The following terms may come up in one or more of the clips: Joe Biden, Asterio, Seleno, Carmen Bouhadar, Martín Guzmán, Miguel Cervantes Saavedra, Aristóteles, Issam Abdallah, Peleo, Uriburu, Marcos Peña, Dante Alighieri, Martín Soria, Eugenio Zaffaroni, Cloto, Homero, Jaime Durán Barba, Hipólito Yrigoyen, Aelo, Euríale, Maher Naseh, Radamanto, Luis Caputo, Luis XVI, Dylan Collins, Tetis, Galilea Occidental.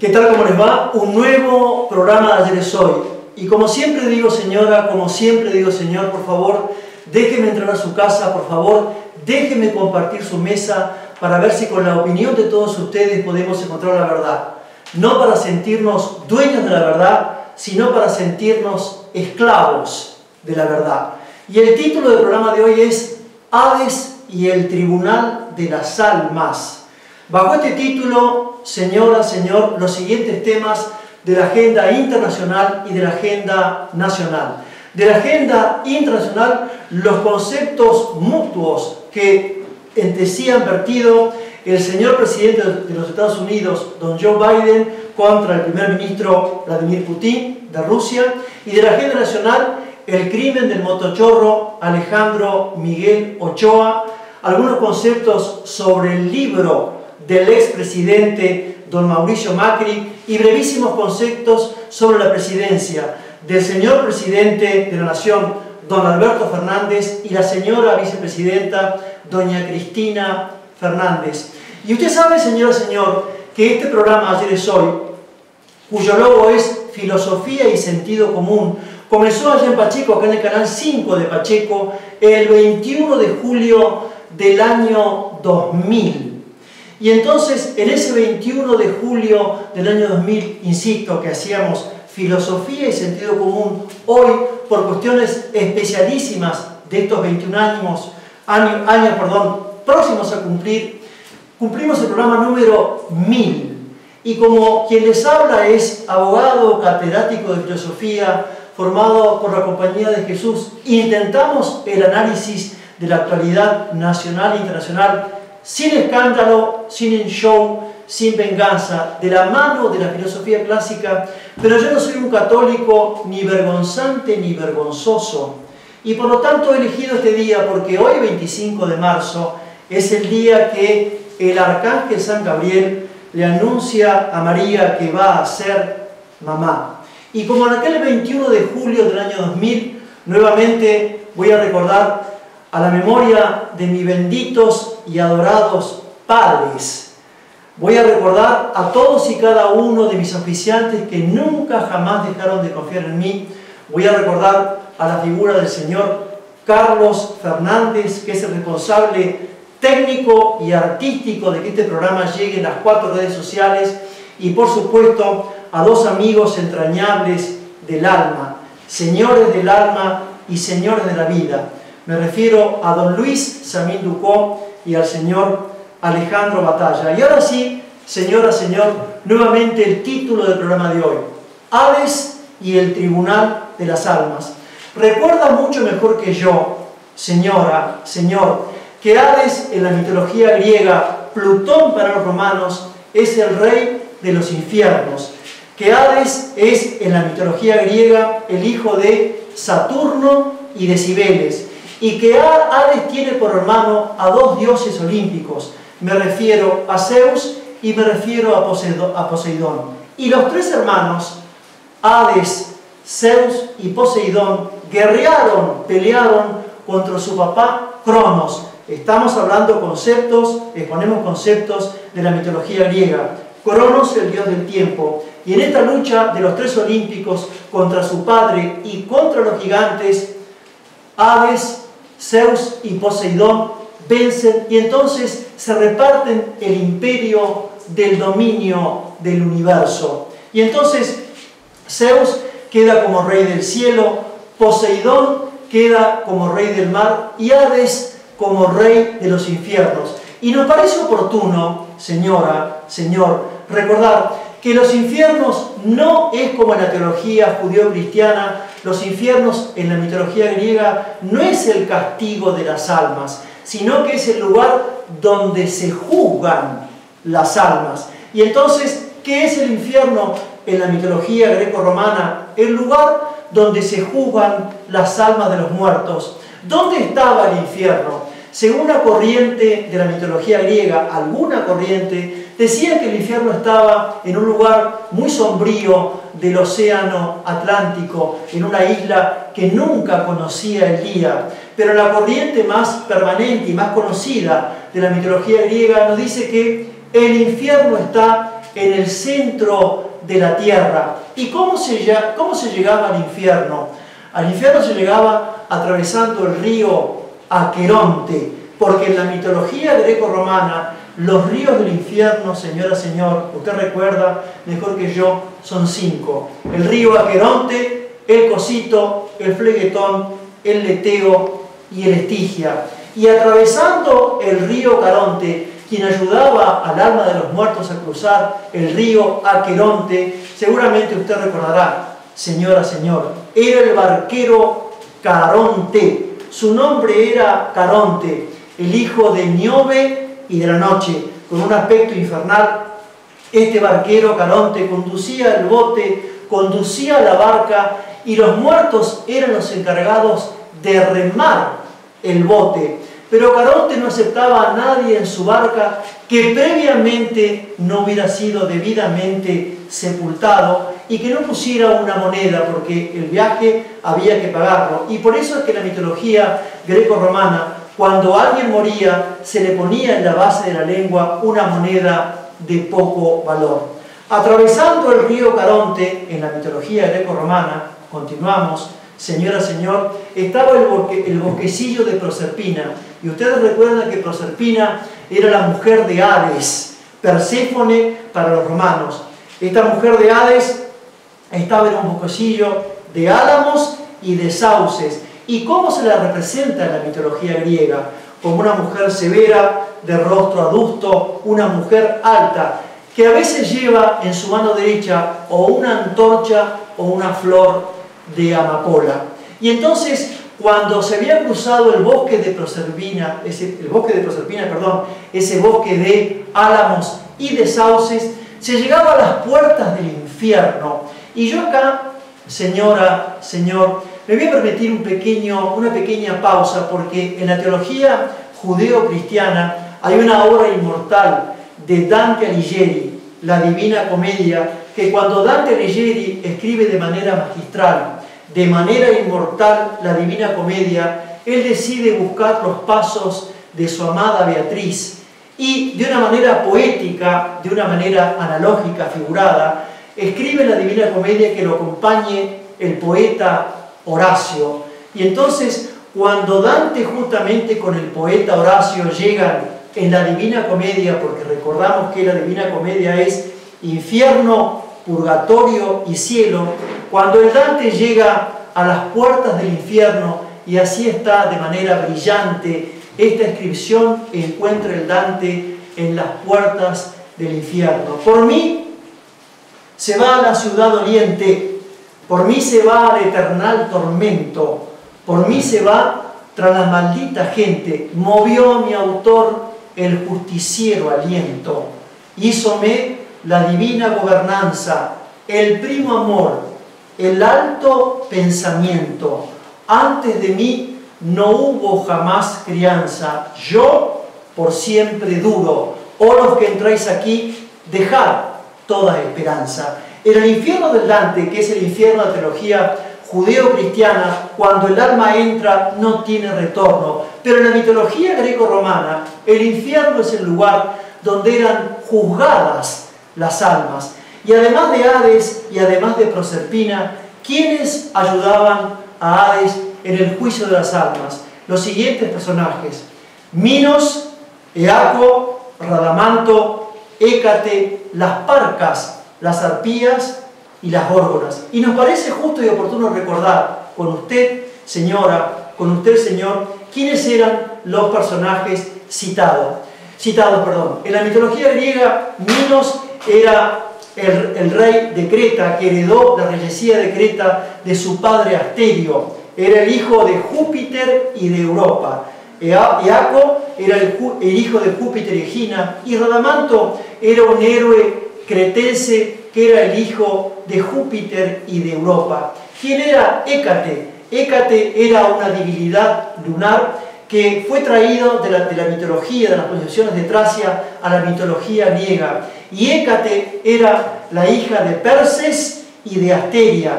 ¿Qué tal? ¿Cómo les va? Un nuevo programa de Ayer es Hoy. Y como siempre digo, señora, como siempre digo, señor, por favor, déjeme entrar a su casa, por favor, déjeme compartir su mesa para ver si con la opinión de todos ustedes podemos encontrar la verdad. No para sentirnos dueños de la verdad, sino para sentirnos esclavos de la verdad. Y el título del programa de hoy es Hades y el Tribunal de las Almas. Bajo este título, señora, señor, los siguientes temas de la agenda internacional y de la agenda nacional. De la agenda internacional, los conceptos mutuos que entre sí han vertido el señor presidente de los Estados Unidos, don Joe Biden, contra el primer ministro Vladimir Putin de Rusia. Y de la agenda nacional, el crimen del motochorro Alejandro Miguel Ochoa. Algunos conceptos sobre el libro del expresidente don Mauricio Macri y brevísimos conceptos sobre la presidencia del señor presidente de la Nación, don Alberto Fernández, y la señora vicepresidenta, doña Cristina Fernández. Y usted sabe, señora, señor, que este programa Ayer es Hoy, cuyo logo es Filosofía y Sentido Común, comenzó allá en Pacheco, acá en el canal 5 de Pacheco, el 21 de julio del año 2000. Y entonces, en ese 21 de julio del año 2000, insisto, que hacíamos filosofía y sentido común, hoy, por cuestiones especialísimas de estos 21 años, próximos a cumplir, cumplimos el programa número 1000. Y como quien les habla es abogado catedrático de filosofía, formado por la Compañía de Jesús, intentamos el análisis de la actualidad nacional e internacional, sin escándalo, sin show, sin venganza, de la mano de la filosofía clásica. Pero yo no soy un católico ni vergonzante ni vergonzoso, y por lo tanto he elegido este día porque hoy, 25 de marzo, es el día que el arcángel San Gabriel le anuncia a María que va a ser mamá. Y como en aquel 21 de julio del año 2000, nuevamente voy a recordar a la memoria de mis benditos y adorados padres. Voy a recordar a todos y cada uno de mis oficiantes que nunca jamás dejaron de confiar en mí. Voy a recordar a la figura del señor Carlos Fernández, que es el responsable técnico y artístico de que este programa llegue en las 4 redes sociales, y por supuesto a dos amigos entrañables del alma, señores del alma y señores de la vida. Me refiero a don Luis Samín Ducó y al señor Alejandro Batalla. Y ahora sí, señora, señor, nuevamente el título del programa de hoy, Hades y el Tribunal de las Almas. Recuerda mucho mejor que yo, señora, señor, que Hades en la mitología griega, Plutón para los romanos, es el rey de los infiernos. Que Hades es en la mitología griega el hijo de Saturno y de Cibeles. Y que Hades tiene por hermano a dos dioses olímpicos, me refiero a Zeus y me refiero a Poseidón. Y los tres hermanos, Hades, Zeus y Poseidón, guerrearon, pelearon contra su papá Cronos. Estamos hablando conceptos, exponemos conceptos de la mitología griega. Cronos, el dios del tiempo. Y en esta lucha de los tres olímpicos contra su padre y contra los gigantes, Hades, Zeus y Poseidón vencen, y entonces se reparten el imperio del dominio del universo. Y entonces Zeus queda como rey del cielo, Poseidón queda como rey del mar y Hades como rey de los infiernos. Y nos parece oportuno, señora, señor, recordar que los infiernos no es como en la teología judío-cristiana. Los infiernos en la mitología griega no es el castigo de las almas, sino que es el lugar donde se juzgan las almas. Y entonces, ¿qué es el infierno en la mitología greco-romana? El lugar donde se juzgan las almas de los muertos. ¿Dónde estaba el infierno? Según una corriente de la mitología griega, alguna corriente, decía que el infierno estaba en un lugar muy sombrío del océano Atlántico, en una isla que nunca conocía el día. Pero la corriente más permanente y más conocida de la mitología griega nos dice que el infierno está en el centro de la tierra. ¿Y cómo se llegaba al infierno? Al infierno se llegaba atravesando el río Aqueronte, porque en la mitología greco-romana los ríos del infierno, señora, señor, usted recuerda mejor que yo, son 5. El río Aqueronte, el Cosito, el Fleguetón, el Leteo y el Estigia. Y atravesando el río Caronte, quien ayudaba al alma de los muertos a cruzar el río Aqueronte, seguramente usted recordará, señora, señor, era el barquero Caronte. Su nombre era Caronte, el hijo de Niobe y de la noche. Con un aspecto infernal, este barquero Caronte conducía el bote, conducía la barca, y los muertos eran los encargados de remar el bote. Pero Caronte no aceptaba a nadie en su barca que previamente no hubiera sido debidamente sepultado y que no pusiera una moneda, porque el viaje había que pagarlo. Y por eso es que la mitología greco-romana, cuando alguien moría, se le ponía en la base de la lengua una moneda de poco valor. Atravesando el río Caronte, en la mitología greco-romana, continuamos, señora, señor, estaba el bosquecillo de Proserpina. Y ustedes recuerdan que Proserpina era la mujer de Hades, Perséfone para los romanos. Esta mujer de Hades estaba en un bosquecillo de álamos y de sauces. ¿Y cómo se la representa en la mitología griega? Como una mujer severa, de rostro adusto, una mujer alta, que a veces lleva en su mano derecha o una antorcha o una flor de amapola. Y entonces, cuando se había cruzado el bosque de Proserpina, ese bosque de álamos y de sauces, se llegaba a las puertas del infierno. Y yo acá, señora, señor, me voy a permitir una pequeña pausa, porque en la teología judeo-cristiana hay una obra inmortal de Dante Alighieri, La Divina Comedia, que cuando Dante Alighieri escribe de manera magistral, de manera inmortal, La Divina Comedia, él decide buscar los pasos de su amada Beatriz y de una manera poética, de una manera analógica, figurada, escribe en La Divina Comedia que lo acompañe el poeta Horacio. Y entonces, cuando Dante justamente con el poeta Horacio llegan en la Divina Comedia, porque recordamos que la Divina Comedia es infierno, purgatorio y cielo, cuando el Dante llega a las puertas del infierno, y así está de manera brillante esta inscripción que encuentra el Dante en las puertas del infierno: por mí se va a la ciudad oriente, por mí se va al eternal tormento, por mí se va tras la maldita gente, movió mi autor el justiciero aliento, hízome la divina gobernanza, el primo amor, el alto pensamiento, antes de mí no hubo jamás crianza, yo por siempre duro, oh los que entráis aquí, dejad toda esperanza. En el infierno del Dante, que es el infierno de la teología judeo-cristiana, cuando el alma entra no tiene retorno. Pero en la mitología greco-romana, el infierno es el lugar donde eran juzgadas las almas. Y además de Hades y además de Proserpina, ¿quiénes ayudaban a Hades en el juicio de las almas? Los siguientes personajes: Minos, Eaco, Radamanto, Hécate, las parcas, las arpías y las górgonas. Y nos parece justo y oportuno recordar con usted, señora, con usted, señor, quiénes eran los personajes citados. En la mitología griega, Minos era el rey de Creta, que heredó la reyería de Creta de su padre Asterio. Era el hijo de Júpiter y de Europa. Eaco era el hijo de Júpiter y Egina. Y Radamanto era un héroe cretense que era el hijo de Júpiter y de Europa. ¿Quién era Hécate? Hécate era una divinidad lunar que fue traído de la mitología, de las posesiones de Tracia, a la mitología griega. Y Hécate era la hija de Perses y de Asteria.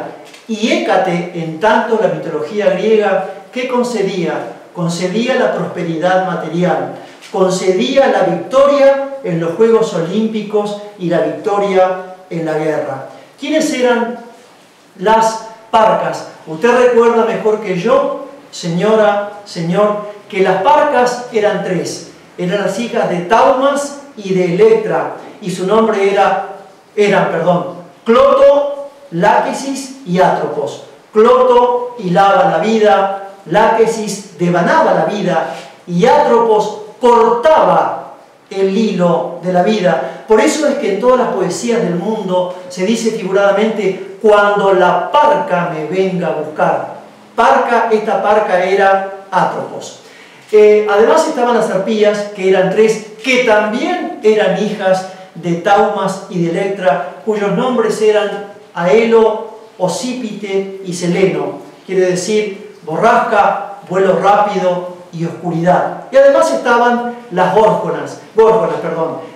Y Hécate, en tanto, la mitología griega, ¿qué concedía? Concedía la prosperidad material, concedía la victoria en los Juegos Olímpicos y la victoria en la guerra. ¿Quiénes eran las parcas? Usted recuerda mejor que yo, señora, señor, que las parcas eran tres. Eran las hijas de Taumas y de Electra, y su nombre eran Cloto, Láquesis y Átropos. Cloto hilaba la vida, Láquesis devanaba la vida y Átropos cortaba el hilo de la vida. Por eso es que en todas las poesías del mundo se dice figuradamente: cuando la parca me venga a buscar. Parca, esta parca era Átropos. Además estaban las arpías, que eran tres, que también eran hijas de Taumas y de Electra, cuyos nombres eran Aelo, Ocípite y Seleno, quiere decir borrasca, vuelo rápido y oscuridad. Y además estaban las górgonas,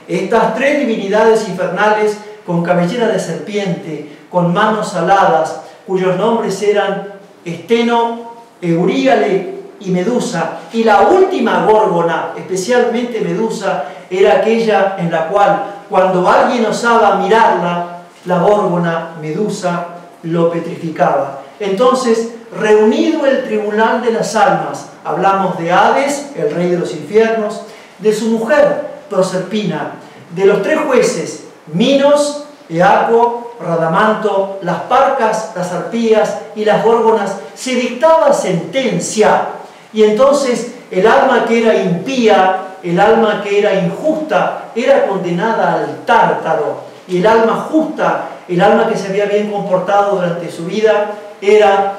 estas tres divinidades infernales con cabellera de serpiente, con manos aladas, cuyos nombres eran Esteno, Euríale y Medusa. Y la última górgona, especialmente Medusa, era aquella en la cual, cuando alguien osaba mirarla, la górgona Medusa lo petrificaba. Entonces, reunido el tribunal de las almas, hablamos de Hades, el rey de los infiernos, de su mujer, Proserpina, de los tres jueces, Minos, Eaco, Radamanto, las parcas, las arpías y las górgonas, se dictaba sentencia. Y entonces el alma que era impía, el alma que era injusta, era condenada al tártaro. Y el alma justa, el alma que se había bien comportado durante su vida, era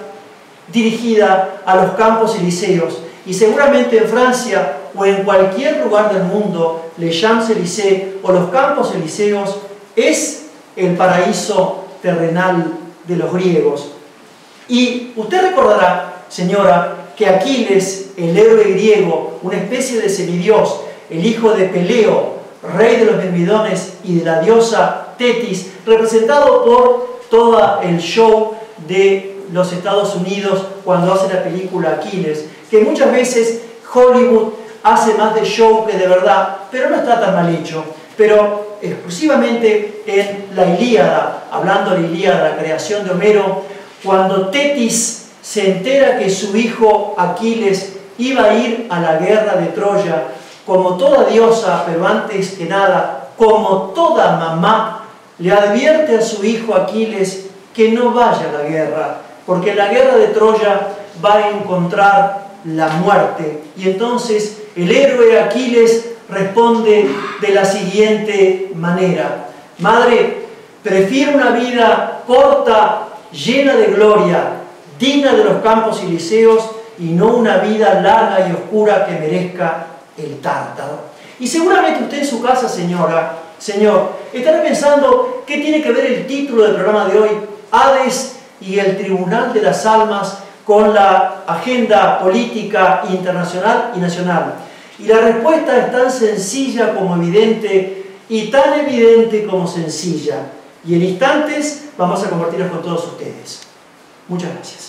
dirigida a los campos elíseos. Y seguramente en Francia o en cualquier lugar del mundo, les Champs-Élysées o los campos elíseos es el paraíso terrenal de los griegos. Y usted recordará, señora, que Aquiles, el héroe griego, una especie de semidios, el hijo de Peleo, rey de los Mirmidones y de la diosa Tetis, representado por todo el show de los Estados Unidos cuando hace la película Aquiles, que muchas veces Hollywood hace más de show que de verdad, pero no está tan mal hecho. Pero exclusivamente en la Ilíada, hablando de la Ilíada, la creación de Homero, cuando Tetis se entera que su hijo Aquiles iba a ir a la guerra de Troya, como toda diosa, pero antes que nada, como toda mamá, le advierte a su hijo Aquiles que no vaya a la guerra, porque en la guerra de Troya va a encontrar la muerte. Y entonces el héroe Aquiles responde de la siguiente manera: madre, prefiero una vida corta, llena de gloria, digna de los campos elíseos, y no una vida larga y oscura que merezca el tártaro. Y seguramente usted en su casa, señora, señor, estará pensando: ¿qué tiene que ver el título del programa de hoy, Hades y el Tribunal de las Almas, con la agenda política internacional y nacional? Y la respuesta es tan sencilla como evidente, y tan evidente como sencilla. Y en instantes vamos a compartirlas con todos ustedes. Muchas gracias.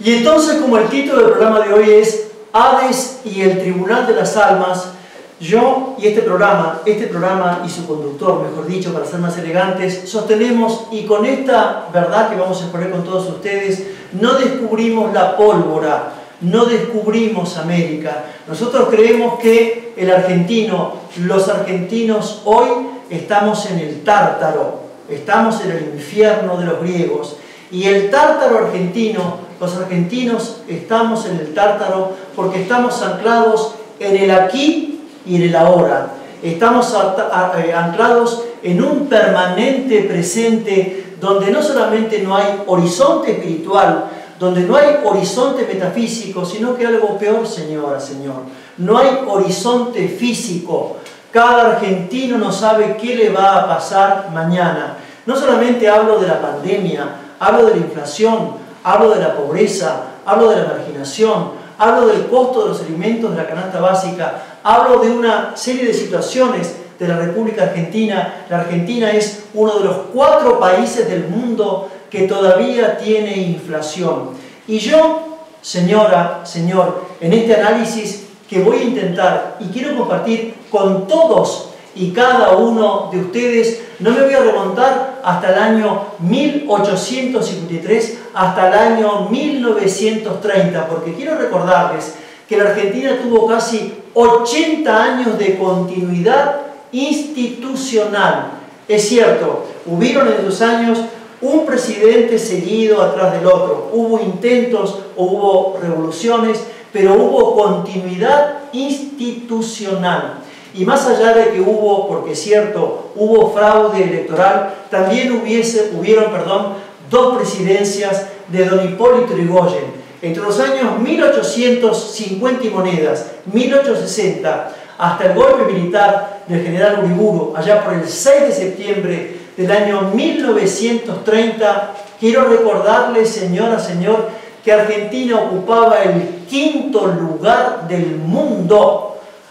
Y entonces, como el título del programa de hoy es Hades y el Tribunal de las Almas, Yo y este programa y su conductor, mejor dicho, para ser más elegantes, sostenemos, y con esta verdad que vamos a exponer con todos ustedes, no descubrimos la pólvora, no descubrimos América. Nosotros creemos que el argentino, los argentinos hoy estamos en el Tártaro, estamos en el infierno de los griegos. Y el Tártaro argentino, los argentinos estamos en el Tártaro porque estamos anclados en el aquí y en el ahora. Estamos anclados en un permanente presente donde no solamente no hay horizonte espiritual, donde no hay horizonte metafísico, sino que algo peor, señora, señor. No hay horizonte físico. Cada argentino no sabe qué le va a pasar mañana. No solamente hablo de la pandemia, hablo de la inflación, hablo de la pobreza, hablo de la marginación, hablo del costo de los alimentos de la canasta básica, hablo de una serie de situaciones de la República Argentina. La Argentina es uno de los 4 países del mundo que todavía tiene inflación. Y yo, señora, señor, en este análisis que voy a intentar y quiero compartir con todos y cada uno de ustedes, no me voy a remontar hasta el año 1853, hasta el año 1930, porque quiero recordarles que la Argentina tuvo casi 80 años de continuidad institucional. Es cierto, hubieron en esos años un presidente seguido atrás del otro, hubo intentos, hubo revoluciones, pero hubo continuidad institucional. Y más allá de que hubo, porque es cierto, hubo fraude electoral, también hubieron 2 presidencias de don Hipólito Yrigoyen. Entre los años 1850 y monedas, 1860, hasta el golpe militar del general Uriburu, allá por el 6 de septiembre del año 1930, quiero recordarles, señora, señor, que Argentina ocupaba el 5º lugar del mundo.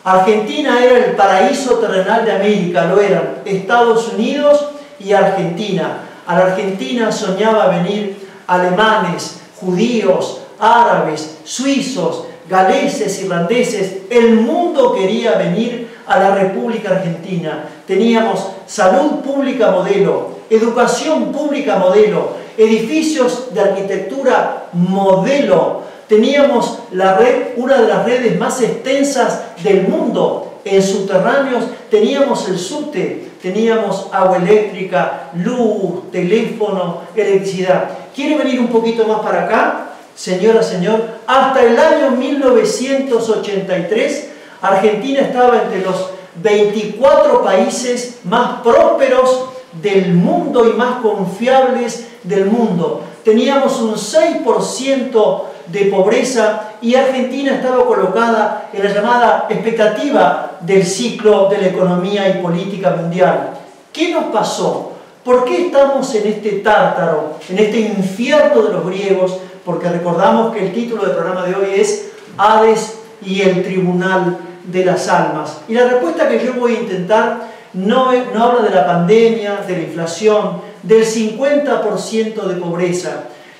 Argentina era el paraíso terrenal de América, lo eran Estados Unidos y Argentina. A la Argentina soñaba venir alemanes, judíos, árabes, suizos, galeses, irlandeses. El mundo quería venir a la República Argentina. Teníamos salud pública modelo, educación pública modelo, edificios de arquitectura modelo. Teníamos la red, una de las redes más extensas del mundo. En subterráneos teníamos el subte, teníamos agua eléctrica, luz, teléfono, electricidad. ¿Quiere venir un poquito más para acá? Señora, señor, hasta el año 1983, Argentina estaba entre los 24 países más prósperos del mundo y más confiables del mundo. Teníamos un 6% de pobreza y Argentina estaba colocada en la llamada expectativa del ciclo de la economía y política mundial. ¿Qué nos pasó? ¿Por qué estamos en este Tártaro, en este infierno de los griegos? Porque recordamos que el título del programa de hoy es Hades y el Tribunal de las Almas. Y la respuesta que yo voy a intentar no habla de la pandemia, de la inflación, del 50% de pobreza.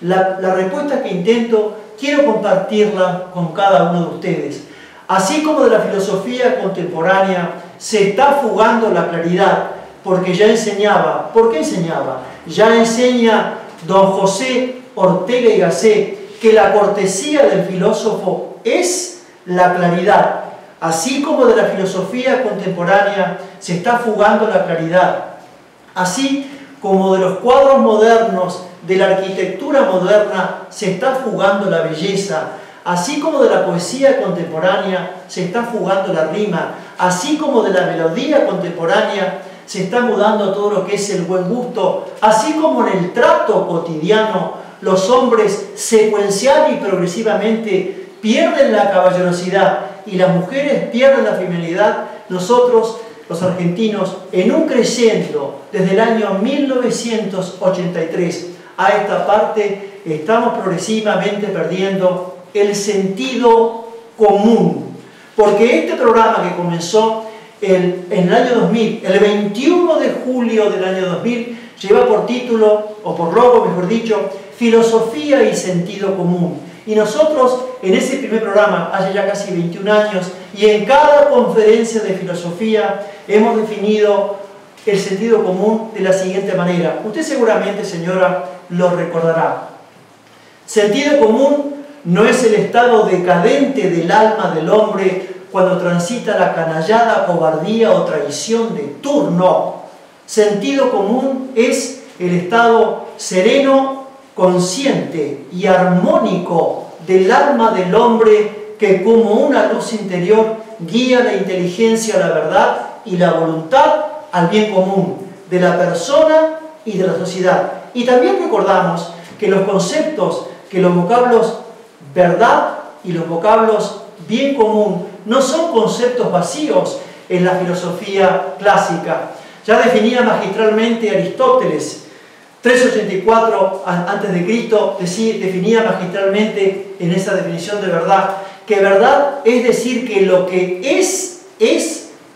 La respuesta que intento, quiero compartirla con cada uno de ustedes. Así como de la filosofía contemporánea se está fugando la claridad, porque ya enseñaba. ¿Por qué enseñaba? Ya enseña don José Ortega y Gasset que la cortesía del filósofo es la claridad. Así como de la filosofía contemporánea se está fugando la claridad, así como de los cuadros modernos, de la arquitectura moderna se está fugando la belleza, así como de la poesía contemporánea se está fugando la rima, así como de la melodía contemporánea se está mudando todo lo que es el buen gusto, así como en el trato cotidiano los hombres secuencial y progresivamente pierden la caballerosidad y las mujeres pierden la feminidad. Nosotros, los argentinos, en un crescendo desde el año 1983 a esta parte, estamos progresivamente perdiendo el sentido común. Porque este programa que comenzó en el año 2000, el 21 de julio del año 2000, lleva por título, o por logo mejor dicho, Filosofía y Sentido Común. Y nosotros, en ese primer programa, hace ya casi 21 años, y en cada conferencia de filosofía, hemos definido el sentido común de la siguiente manera. Usted seguramente, señora, lo recordará. Sentido común no es el estado decadente del alma del hombre cuando transita la canallada, cobardía o traición de turno. Sentido común es el estado sereno, consciente y armónico del alma del hombre que como una luz interior guía la inteligencia a la verdad y la voluntad al bien común de la persona y de la sociedad. Y también recordamos que los conceptos, que los vocablos verdad y los vocablos bien común no son conceptos vacíos en la filosofía clásica. Ya definía magistralmente Aristóteles, 384 a.C., definía magistralmente en esa definición de verdad, que verdad es decir que lo que es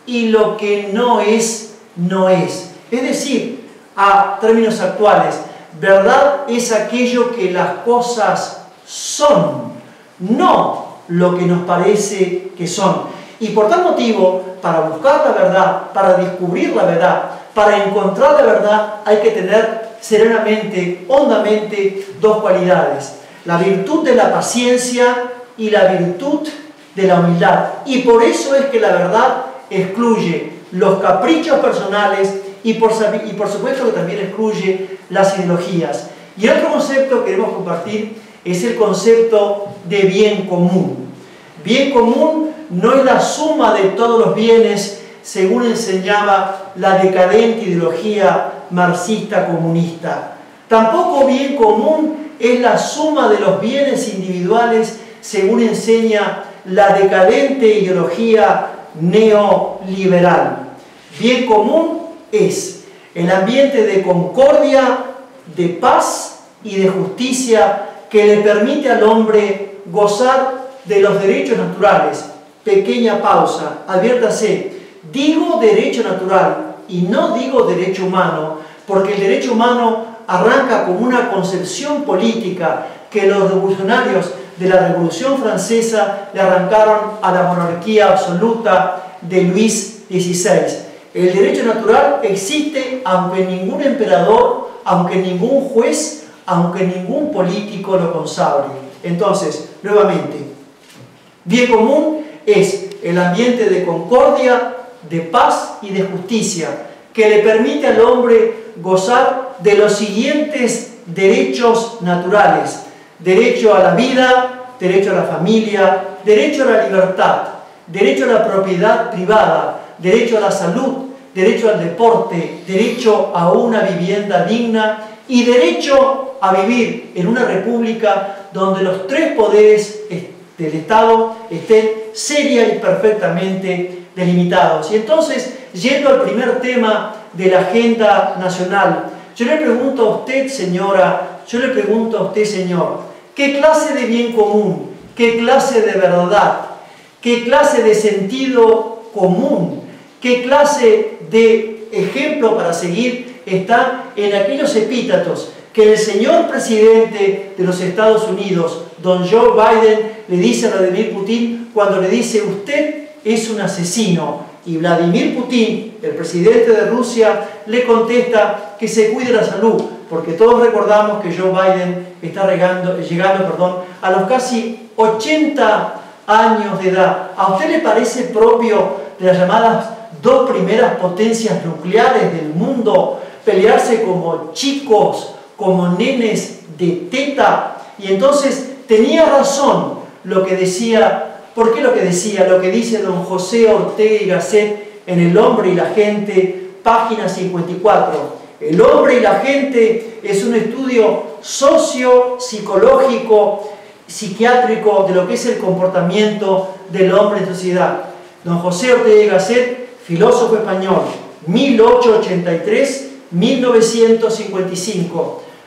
y lo que no es, no es. Es decir, a términos actuales, verdad es aquello que las cosas son, no lo que nos parece que son. Y por tal motivo, para buscar la verdad, para descubrir la verdad, para encontrar la verdad, hay que tener serenamente, hondamente, dos cualidades: la virtud de la paciencia y la virtud de la humildad. Y por eso es que la verdad excluye los caprichos personales y por supuesto que también excluye las ideologías. Y otro concepto que queremos compartir es el concepto de bien común. Bien común no es la suma de todos los bienes, según enseñaba la decadente ideología marxista-comunista. Tampoco bien común es la suma de los bienes individuales, según enseña la decadente ideología neoliberal. Bien común es el ambiente de concordia, de paz y de justicia que le permite al hombre gozar de los derechos naturales. Pequeña pausa, adviértase, digo derecho natural y no digo derecho humano, porque el derecho humano arranca como una concepción política que los revolucionarios de la Revolución Francesa le arrancaron a la monarquía absoluta de Luis XVI. El derecho natural existe aunque ningún emperador, aunque ningún juez, aunque ningún político lo consabre. Entonces, nuevamente, bien común es el ambiente de concordia, de paz y de justicia que le permite al hombre gozar de los siguientes derechos naturales: derecho a la vida, derecho a la familia, derecho a la libertad, derecho a la propiedad privada, derecho a la salud, derecho al deporte, derecho a una vivienda digna y derecho a vivir en una república donde los tres poderes del Estado estén seria y perfectamente delimitados. Y entonces, yendo al primer tema de la agenda nacional, yo le pregunto a usted, señora, yo le pregunto a usted, señor, ¿qué clase de bien común, qué clase de verdad, qué clase de sentido común, qué clase de ejemplo para seguir está en aquellos epítetos que el señor presidente de los Estados Unidos, don Joe Biden, le dice a Vladimir Putin cuando le dice usted es un asesino? Y Vladimir Putin, el presidente de Rusia, le contesta que se cuide la salud, porque todos recordamos que Joe Biden está llegando a los casi 80 años de edad. ¿A usted le parece propio de las llamadas dos primeras potencias nucleares del mundo pelearse como chicos, como nenes de teta? Y entonces tenía razón lo que decía, ¿por qué lo que decía? Lo que dice don José Ortega y Gasset en El hombre y la gente, página 54. El hombre y la gente es un estudio socio-psicológico, psiquiátrico de lo que es el comportamiento del hombre en sociedad. Don José Ortega y Gasset, filósofo español, 1883-1955.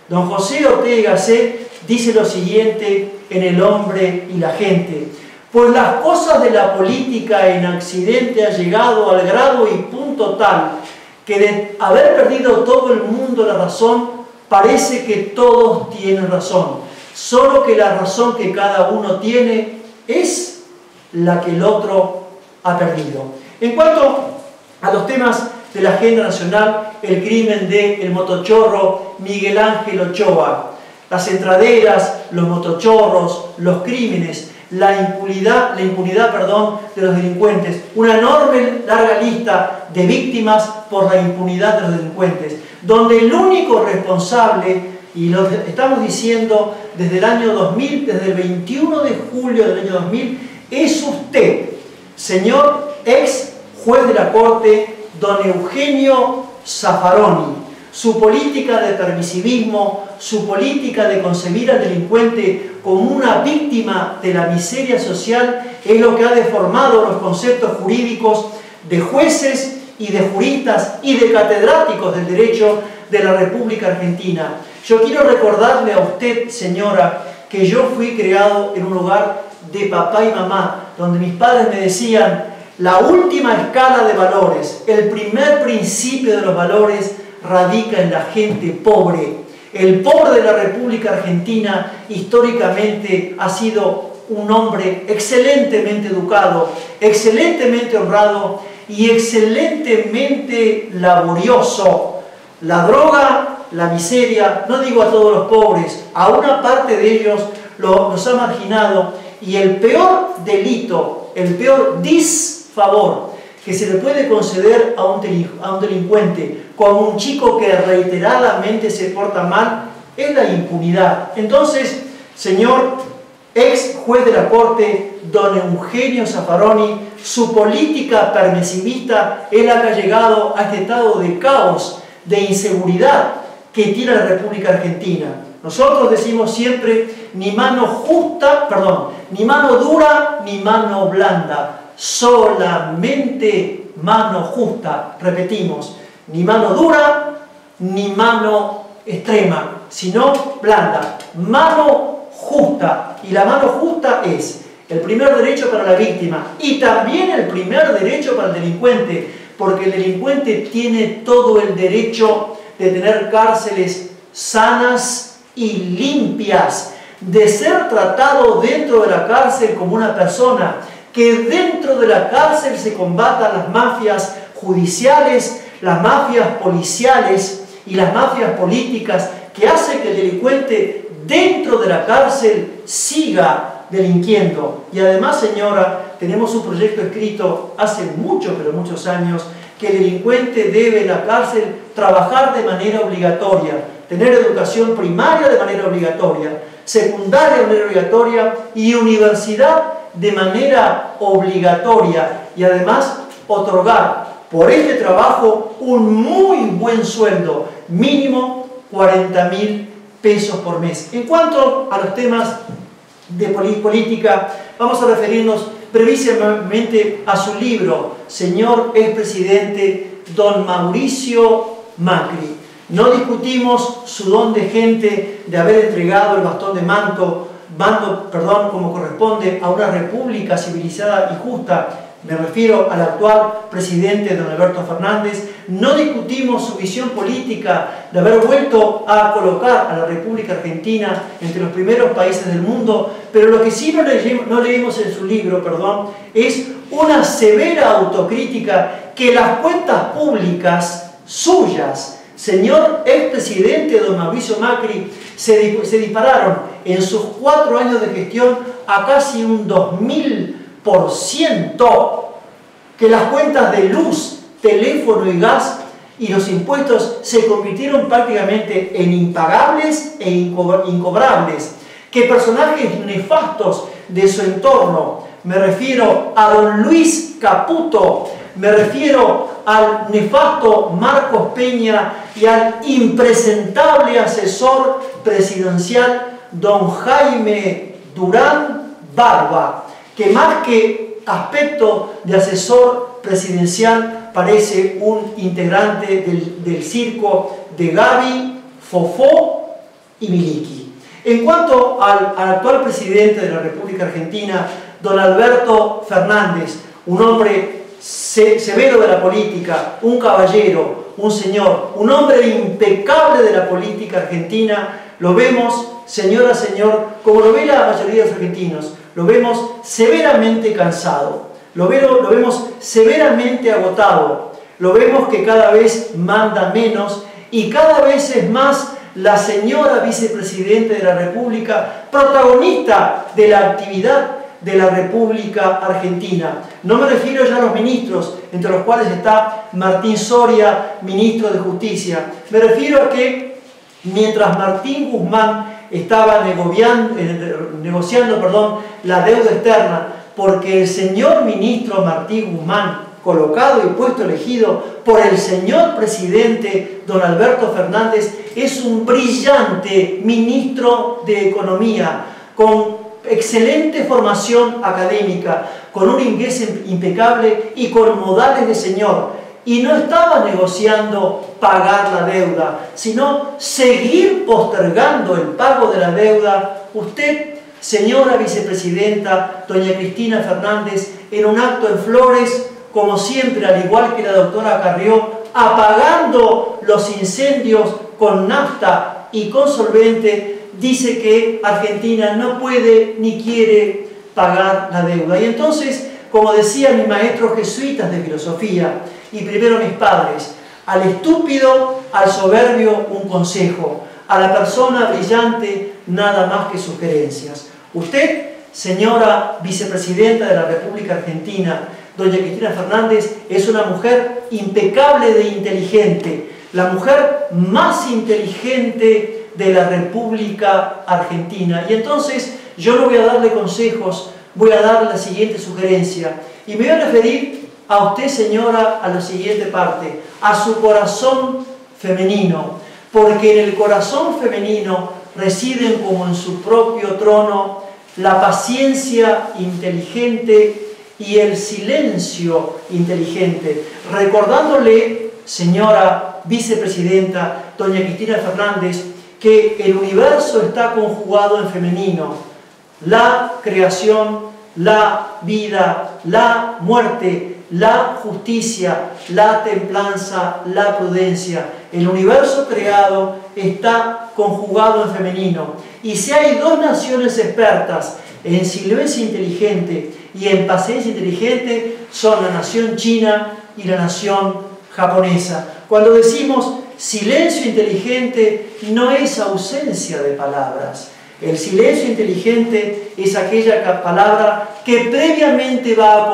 Don José Ortega y Gasset dice lo siguiente en El hombre y la gente: pues las cosas de la política en accidente ha llegado al grado y punto tal que de haber perdido todo el mundo la razón, parece que todos tienen razón. solo que la razón que cada uno tiene es la que el otro ha perdido. En cuanto a los temas de la agenda nacional, el crimen del motochorro Miguel Ángel Ochoa, las entraderas, los motochorros, los crímenes, la impunidad, de los delincuentes, una enorme larga lista de víctimas por la impunidad de los delincuentes, donde el único responsable, y lo estamos diciendo desde el año 2000, desde el 21 de julio del año 2000, es usted, señor ex juez de la Corte, don Eugenio Zaffaroni. Su política de permisivismo, su política de concebir al delincuente como una víctima de la miseria social es lo que ha deformado los conceptos jurídicos de jueces y de juristas y de catedráticos del derecho de la República Argentina. Yo quiero recordarle a usted, señora, que yo fui creado en un hogar de papá y mamá, donde mis padres me decían: la última escala de valores, el primer principio de los valores, radica en la gente pobre. El pobre de la República Argentina históricamente ha sido un hombre excelentemente educado, excelentemente honrado y excelentemente laborioso. La droga, la miseria, no digo a todos los pobres, a una parte de ellos los ha marginado, y el peor delito, el peor disfavor que se le puede conceder a un delincuente, como un chico que reiteradamente se porta mal, es la impunidad. Entonces, señor ex juez de la Corte, don Eugenio Zaffaroni, su política permisivista es la que ha llegado a este estado de caos, de inseguridad que tiene la República Argentina. Nosotros decimos siempre: ni mano justa, perdón, ni mano dura, ni mano blanda. Solamente mano justa, repetimos, ni mano dura, ni mano extrema, sino blanda, mano justa. Y la mano justa es el primer derecho para la víctima y también el primer derecho para el delincuente, porque el delincuente tiene todo el derecho de tener cárceles sanas y limpias, de ser tratado dentro de la cárcel como una persona, que dentro de la cárcel se combatan las mafias judiciales, las mafias policiales y las mafias políticas, que hacen que el delincuente dentro de la cárcel siga delinquiendo. Y además, señora, tenemos un proyecto escrito hace muchos, pero muchos años, que el delincuente debe en la cárcel trabajar de manera obligatoria, tener educación primaria de manera obligatoria, secundaria de manera obligatoria y universidad de manera obligatoria, y además otorgar por este trabajo un muy buen sueldo, mínimo 40.000 pesos por mes. En cuanto a los temas de política, vamos a referirnos brevísimamente a su libro, señor expresidente don Mauricio Macri. No discutimos su don de gente de haber entregado el bastón de mando, como corresponde a una república civilizada y justa. Me refiero al actual presidente don Alberto Fernández. No discutimos su visión política de haber vuelto a colocar a la República Argentina entre los primeros países del mundo, pero lo que sí no leímos en su libro, es una severa autocrítica que las cuentas públicas suyas, señor expresidente don Mauricio Macri, se dispararon en sus 4 años de gestión a casi un 2000%, que las cuentas de luz, teléfono y gas y los impuestos se convirtieron prácticamente en impagables e incobrables, que personajes nefastos de su entorno, me refiero a don Luis Caputo, me refiero al nefasto Marcos Peña y al impresentable asesor presidencial don Jaime Durán Barba, que más que aspecto de asesor presidencial parece un integrante del circo de Gaby, Fofó y Miliki. En cuanto al actual presidente de la República Argentina, don Alberto Fernández, un hombre severo de la política, un caballero, un señor, un hombre impecable de la política argentina, lo vemos, señora, señor, como lo ve la mayoría de los argentinos, lo vemos severamente cansado, lo vemos severamente agotado, lo vemos que cada vez manda menos y cada vez es más la señora vicepresidenta de la República, protagonista de la actividad de la República Argentina. No me refiero ya a los ministros, entre los cuales está Martín Soria, ministro de Justicia. Me refiero a que mientras Martín Guzmán estaba negociando, la deuda externa, porque el señor ministro Martín Guzmán, colocado y puesto elegido por el señor presidente don Alberto Fernández, es un brillante ministro de Economía, con excelente formación académica, con un inglés impecable y con modales de señor. Y no estaba negociando pagar la deuda, sino seguir postergando el pago de la deuda. Usted, señora vicepresidenta, doña Cristina Fernández, en un acto en Flores, como siempre, al igual que la doctora Carrió, apagando los incendios con nafta y con solvente, dice que Argentina no puede ni quiere pagar la deuda. Y entonces, como decían mis maestros jesuitas de filosofía, y primero mis padres, al estúpido, al soberbio, un consejo, a la persona brillante, nada más que sugerencias. Usted, señora vicepresidenta de la República Argentina, doña Cristina Fernández, es una mujer impecable de inteligente, la mujer más inteligente de la República Argentina. Y entonces yo no voy a darle consejos, voy a dar la siguiente sugerencia. Y me voy a referir a usted, señora, a la siguiente parte, a su corazón femenino, porque en el corazón femenino residen, como en su propio trono, la paciencia inteligente y el silencio inteligente, recordándole, señora vicepresidenta doña Cristina Fernández, que el universo está conjugado en femenino: la creación, la vida, la muerte, la justicia, la templanza, la prudencia. El universo creado está conjugado en femenino, y si hay dos naciones expertas en silencio inteligente y en paciencia inteligente, son la nación china y la nación japonesa. Cuando decimos silencio inteligente, no es ausencia de palabras. El silencio inteligente es aquella palabra que previamente va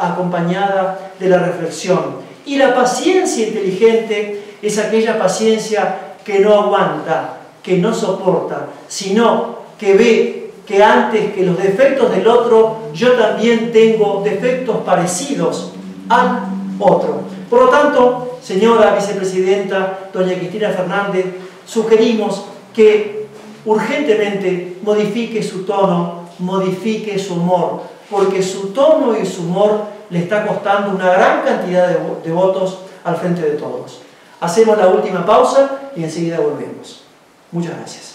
acompañada de la reflexión. Y la paciencia inteligente es aquella paciencia que no aguanta, que no soporta, sino que ve que antes que los defectos del otro, yo también tengo defectos parecidos al otro. Por lo tanto, señora vicepresidenta doña Cristina Fernández, sugerimos que urgentemente modifique su tono, modifique su humor, porque su tono y su humor le está costando una gran cantidad de votos al frente de todos. Hacemos la última pausa y enseguida volvemos. Muchas gracias.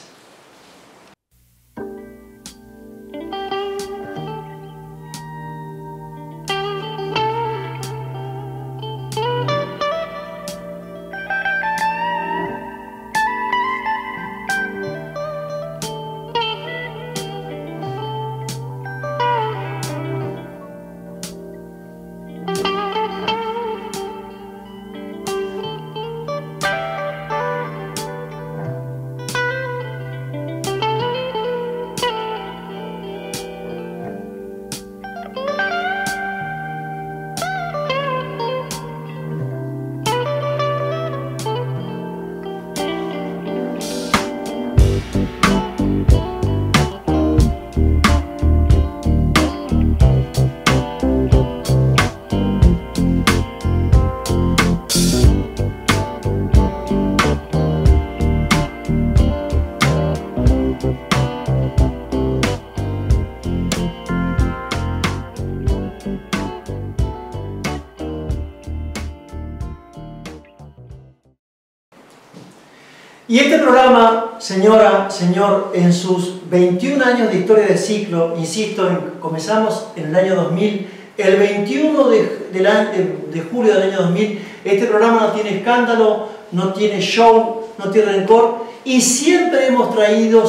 Y este programa, señora, señor, en sus 21 años de historia de ciclo, insisto, comenzamos en el año 2000, el 21 de julio del año 2000, este programa no tiene escándalo, no tiene show, no tiene rencor, y siempre hemos traído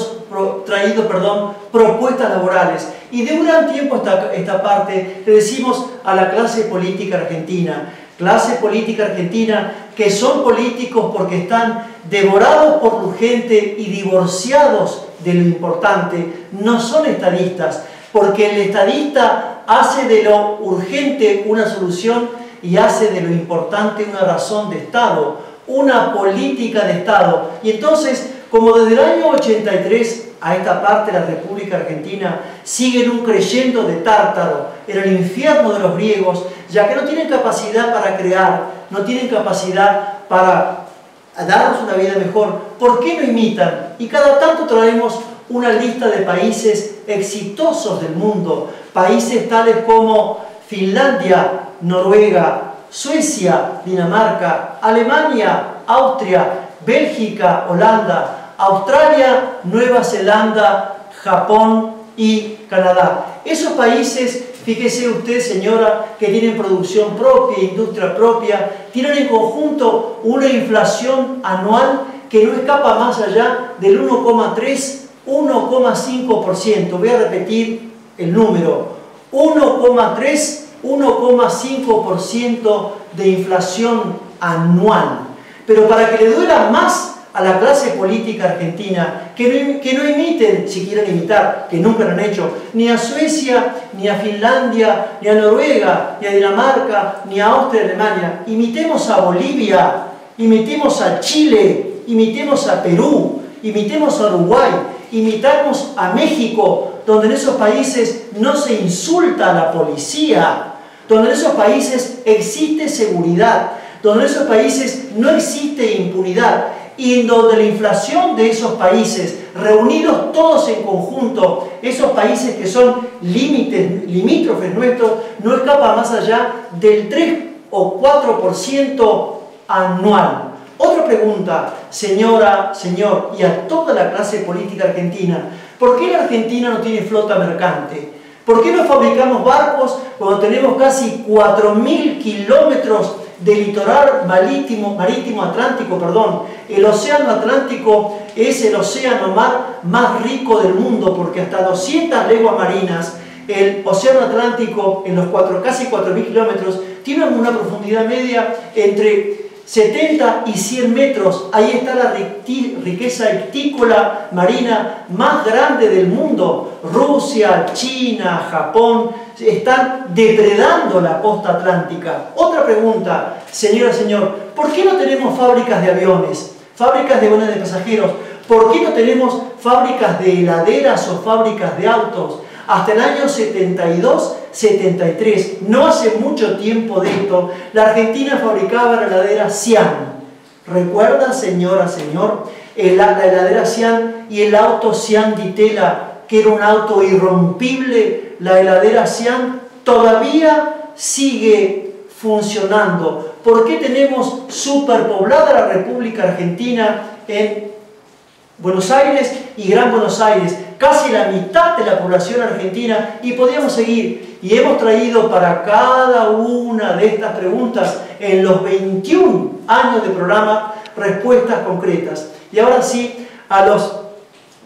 propuestas laborales. Y de un gran tiempo esta parte le decimos a la clase política argentina, que son políticos porque están devorados por lo urgente y divorciados de lo importante, no son estadistas, porque el estadista hace de lo urgente una solución y hace de lo importante una razón de Estado, una política de Estado. Y entonces, como desde el año 83 a esta parte de la República Argentina sigue en un creyendo de Tártaro, en el infierno de los griegos, ya que no tienen capacidad para crear, no tienen capacidad para darnos una vida mejor. ¿Por qué no imitan? Y cada tanto traemos una lista de países exitosos del mundo, países tales como Finlandia, Noruega, Suecia, Dinamarca, Alemania, Austria, Bélgica, Holanda, Australia, Nueva Zelanda, Japón y Canadá. Esos países, fíjese usted, señora, que tienen producción propia, industria propia, tienen en conjunto una inflación anual que no escapa más allá del 1,3–1,5%. Voy a repetir el número: 1,3–1,5% de inflación anual. Pero para que le duela más a la clase política argentina, que no imiten, si quieren imitar, que nunca lo han hecho, ni a Suecia, ni a Finlandia, ni a Noruega, ni a Dinamarca, ni a Austria, Alemania. Imitemos a Bolivia, imitemos a Chile, imitemos a Perú, imitemos a Uruguay, imitamos a México, donde en esos países no se insulta a la policía, donde en esos países existe seguridad, donde en esos países no existe impunidad, y donde la inflación de esos países, reunidos todos en conjunto, esos países que son limítrofes nuestros, no escapa más allá del 3 o 4% anual. Otra pregunta, señora, señor, y a toda la clase política argentina: ¿por qué la Argentina no tiene flota mercante? ¿Por qué no fabricamos barcos cuando tenemos casi 4.000 kilómetros de litoral marítimo atlántico, perdón? El océano Atlántico es el océano más rico del mundo, porque hasta 200 leguas marinas, el océano Atlántico, en los casi 4.000 kilómetros, tiene una profundidad media entre 70 y 100 metros. Ahí está la riqueza hictícola marina más grande del mundo. Rusia, China, Japón están depredando la costa atlántica. Otra pregunta, señora, señor: ¿por qué no tenemos fábricas de aviones? Fábricas de aviones de pasajeros. ¿Por qué no tenemos fábricas de heladeras o fábricas de autos? Hasta el año 72, 73, no hace mucho tiempo de esto, la Argentina fabricaba la heladera Cian. ¿Recuerda, señora, señor? La heladera Cian y el auto Cian di Tela, que era un auto irrompible. La heladera Cian todavía sigue funcionando. ¿Por qué tenemos superpoblada la República Argentina en Buenos Aires y Gran Buenos Aires? Casi la mitad de la población argentina, y podríamos seguir. Y hemos traído para cada una de estas preguntas, en los 21 años de programa, respuestas concretas. Y ahora sí, a los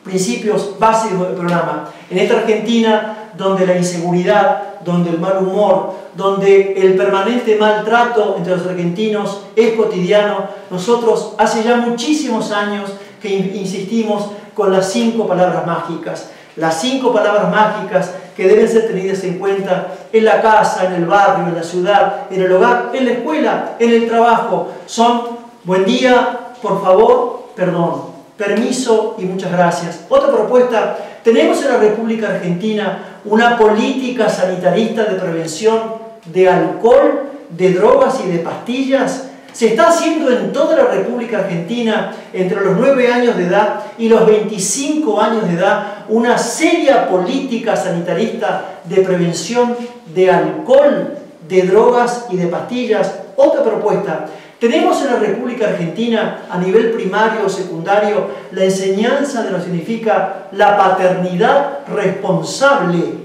principios básicos del programa. En esta Argentina, donde la inseguridad, donde el mal humor, donde el permanente maltrato entre los argentinos es cotidiano, nosotros hace ya muchísimos años que insistimos con las 5 palabras mágicas. Las 5 palabras mágicas que deben ser tenidas en cuenta en la casa, en el barrio, en la ciudad, en el hogar, en la escuela, en el trabajo. Son: buen día, por favor, perdón, permiso y muchas gracias. Otra propuesta: tenemos en la República Argentina una política sanitarista de prevención de alcohol, de drogas y de pastillas. Se está haciendo en toda la República Argentina, entre los 9 años de edad y los 25 años de edad, una seria política sanitarista de prevención de alcohol, de drogas y de pastillas. Otra propuesta: tenemos en la República Argentina, a nivel primario o secundario, la enseñanza de lo que significa la paternidad responsable.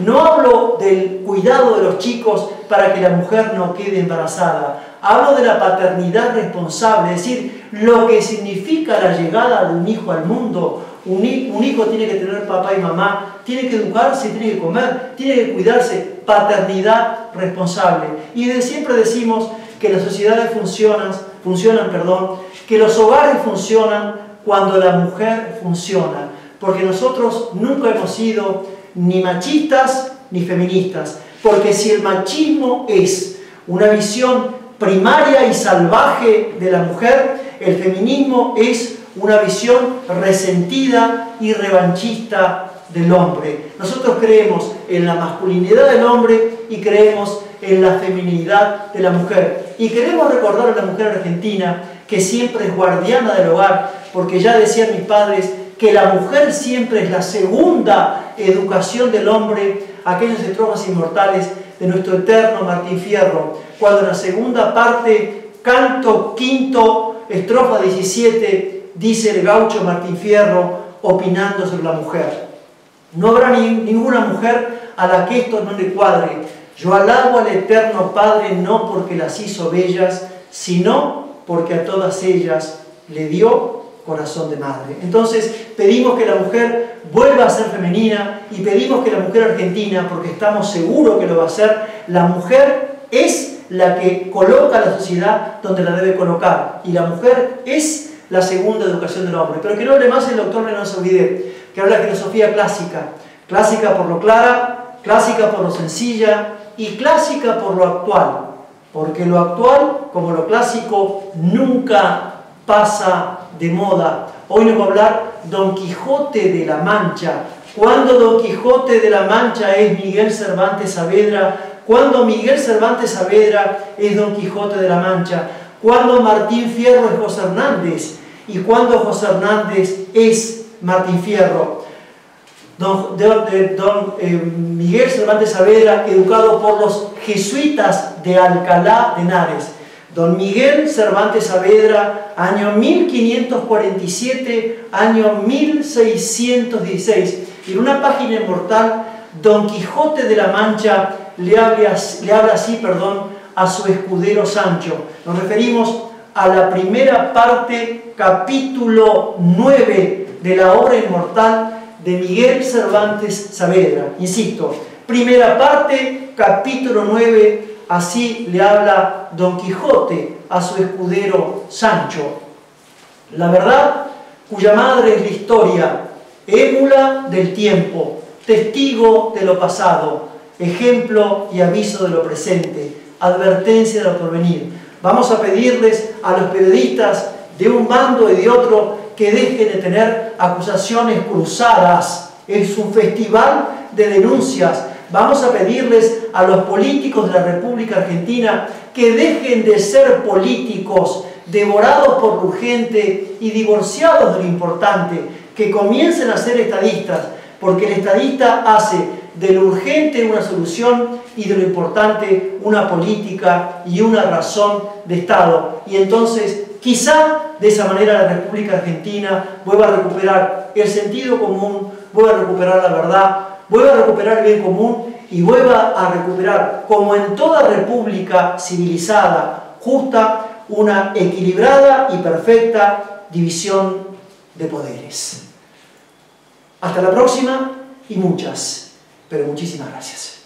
No hablo del cuidado de los chicos para que la mujer no quede embarazada. Hablo de la paternidad responsable, es decir, lo que significa la llegada de un hijo al mundo. Un hijo tiene que tener papá y mamá, tiene que educarse, tiene que comer, tiene que cuidarse, paternidad responsable. Y desde siempre decimos que las sociedades funcionan, que los hogares funcionan cuando la mujer funciona, porque nosotros nunca hemos sido ni machistas ni feministas, porque si el machismo es una visión primaria y salvaje de la mujer, el feminismo es una visión resentida y revanchista del hombre. Nosotros creemos en la masculinidad del hombre y creemos en la feminidad de la mujer. Y queremos recordar a la mujer argentina que siempre es guardiana del hogar, porque ya decían mis padres que la mujer siempre es la segunda educación del hombre, aquellos estrofas inmortales de nuestro eterno Martín Fierro, cuando en la segunda parte, canto quinto, estrofa 17, dice el gaucho Martín Fierro, opinando sobre la mujer: no habrá ninguna mujer a la que esto no le cuadre. Yo alabo al eterno Padre no porque las hizo bellas, sino porque a todas ellas le dio corazón de madre. Entonces pedimos que la mujer vuelva a ser femenina y pedimos que la mujer argentina, porque estamos seguros que lo va a hacer, la mujer es la que coloca a la sociedad donde la debe colocar, y la mujer es la segunda educación del hombre. Pero que no hable más el doctor Renan Sorbide, que habla de filosofía clásica, clásica por lo clara, clásica por lo sencilla y clásica por lo actual, porque lo actual, como lo clásico, nunca pasa de moda. Hoy nos va a hablar Don Quijote de la Mancha. ¿Cuándo Don Quijote de la Mancha es Miguel Cervantes Saavedra? ¿Cuándo Miguel Cervantes Saavedra es Don Quijote de la Mancha? ¿Cuándo Martín Fierro es José Hernández? ¿Y cuándo José Hernández es Martín Fierro? Don Miguel Cervantes Saavedra, educado por los jesuitas de Alcalá de Henares. Don Miguel Cervantes Saavedra, año 1547, año 1616. En una página inmortal, Don Quijote de la Mancha le habla así, a su escudero Sancho. Nos referimos a la primera parte, capítulo 9 de la obra inmortal de Miguel Cervantes Saavedra. Insisto, primera parte, capítulo 9. Así le habla Don Quijote a su escudero Sancho. La verdad, cuya madre es la historia, émula del tiempo, testigo de lo pasado, ejemplo y aviso de lo presente, advertencia de lo porvenir. Vamos a pedirles a los periodistas de un bando y de otro que dejen de tener acusaciones cruzadas. Es un festival de denuncias. Vamos a pedirles a los políticos de la República Argentina que dejen de ser políticos devorados por lo urgente y divorciados de lo importante, que comiencen a ser estadistas, porque el estadista hace de lo urgente una solución y de lo importante una política y una razón de Estado. Y entonces, quizá de esa manera la República Argentina vuelva a recuperar el sentido común, vuelva a recuperar la verdad, vuelva a recuperar el bien común y vuelva a recuperar, como en toda república civilizada, justa, una equilibrada y perfecta división de poderes. Hasta la próxima y muchas, pero muchísimas gracias.